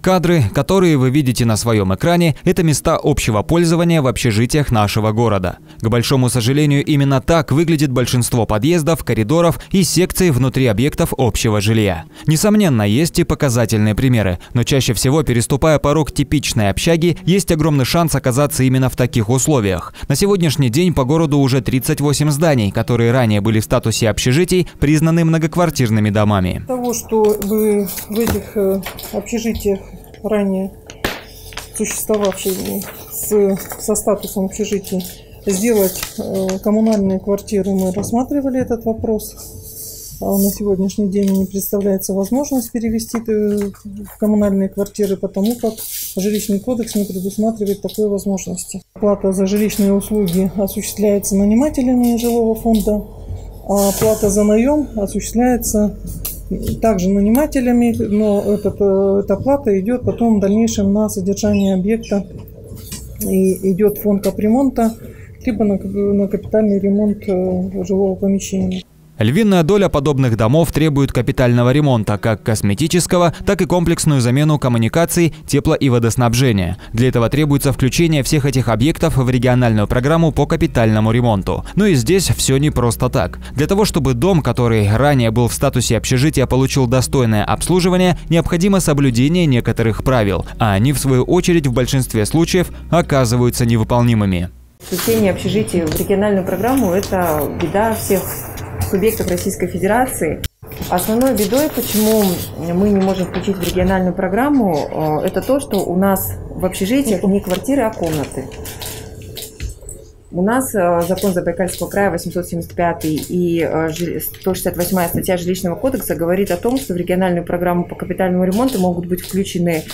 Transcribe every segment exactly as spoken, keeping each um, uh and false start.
Кадры, которые вы видите на своем экране, это места общего пользования в общежитиях нашего города. К большому сожалению, именно так выглядит большинство подъездов, коридоров и секций внутри объектов общего жилья. Несомненно, есть и показательные примеры, но чаще всего, переступая порог типичной общаги, есть огромный шанс оказаться именно в таких условиях. На сегодняшний день по городу уже тридцать восемь зданий, которые ранее были в статусе общежитий, признаны многоквартирными домами. Того, что вы в этих общежитиях ранее существовавшие с, со статусом общежития, сделать э, коммунальные квартиры, мы рассматривали этот вопрос. А на сегодняшний день не представляется возможность перевести э, в коммунальные квартиры, потому как жилищный кодекс не предусматривает такой возможности. Плата за жилищные услуги осуществляется нанимателями жилого фонда, а плата за наем осуществляется также нанимателями, но этот, эта плата идет потом в дальнейшем на содержание объекта и идет фонд капремонта, либо на, на капитальный ремонт жилого помещения. Львиная доля подобных домов требует капитального ремонта, как косметического, так и комплексную замену коммуникаций, тепло- и водоснабжения. Для этого требуется включение всех этих объектов в региональную программу по капитальному ремонту. Но и здесь все не просто так. Для того, чтобы дом, который ранее был в статусе общежития, получил достойное обслуживание, необходимо соблюдение некоторых правил, а они, в свою очередь, в большинстве случаев оказываются невыполнимыми. Включение общежития в региональную программу – это беда всех субъектов Российской Федерации. Основной бедой, почему мы не можем включить в региональную программу, это то, что у нас в общежитиях не квартиры, а комнаты. У нас закон Забайкальского края восемьсот семьдесят пятый и сто шестьдесят восьмая статья Жилищного кодекса говорит о том, что в региональную программу по капитальному ремонту могут быть включены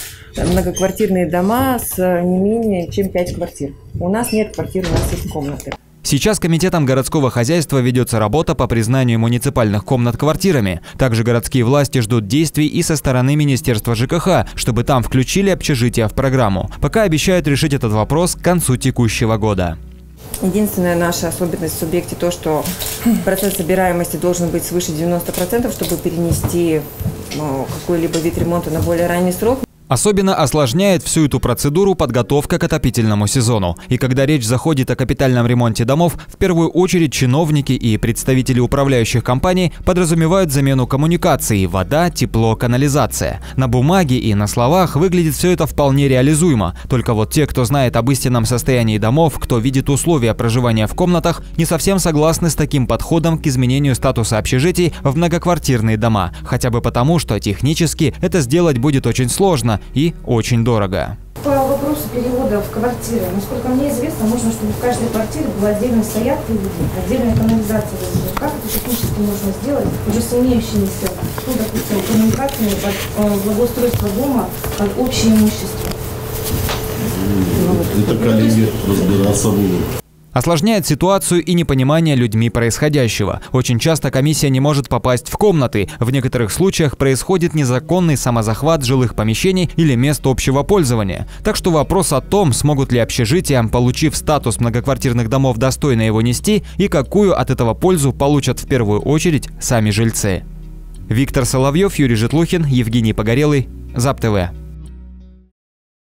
многоквартирные дома с не менее чем пять квартир. У нас нет квартир, у нас есть комнаты. Сейчас комитетом городского хозяйства ведется работа по признанию муниципальных комнат квартирами. Также городские власти ждут действий и со стороны Министерства ЖКХ, чтобы там включили общежития в программу. Пока обещают решить этот вопрос к концу текущего года. Единственная наша особенность в субъекте то, что процент собираемости должен быть свыше девяноста процентов, чтобы перенести какой-либо вид ремонта на более ранний срок. Особенно осложняет всю эту процедуру подготовка к отопительному сезону. И когда речь заходит о капитальном ремонте домов, в первую очередь чиновники и представители управляющих компаний подразумевают замену коммуникаций – вода, тепло, канализация. На бумаге и на словах выглядит все это вполне реализуемо. Только вот те, кто знает об истинном состоянии домов, кто видит условия проживания в комнатах, не совсем согласны с таким подходом к изменению статуса общежитий в многоквартирные дома. Хотя бы потому, что технически это сделать будет очень сложно и очень дорого. По вопросу перевода в квартиры, насколько мне известно, нужно, чтобы в каждой квартире была отдельная стоянка и отдельная канализация. Как это технически можно сделать уже с имеющимися, ну, допустим, коммуникациями под благоустройство дома, под общее имущество? Это коллеги разбираться будут. Осложняет ситуацию и непонимание людьми происходящего. Очень часто комиссия не может попасть в комнаты. В некоторых случаях происходит незаконный самозахват жилых помещений или мест общего пользования. Так что вопрос о том, смогут ли общежития, получив статус многоквартирных домов, достойно его нести и какую от этого пользу получат в первую очередь сами жильцы. Виктор Соловьев, Юрий Житлухин, Евгений Погорелый, ЗАП-ТВ.